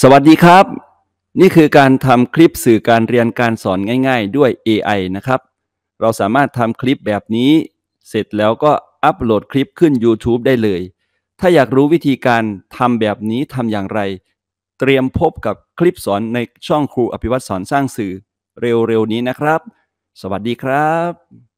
สวัสดีครับนี่คือการทำคลิปสื่อการเรียนการสอนง่ายๆด้วย AI นะครับเราสามารถทำคลิปแบบนี้เสร็จแล้วก็อัปโหลดคลิปขึ้น YouTube ได้เลยถ้าอยากรู้วิธีการทำแบบนี้ทำอย่างไรเตรียมพบกับคลิปสอนในช่องครูอภิวัตรสอนสร้างสื่อเร็วๆนี้นะครับสวัสดีครับ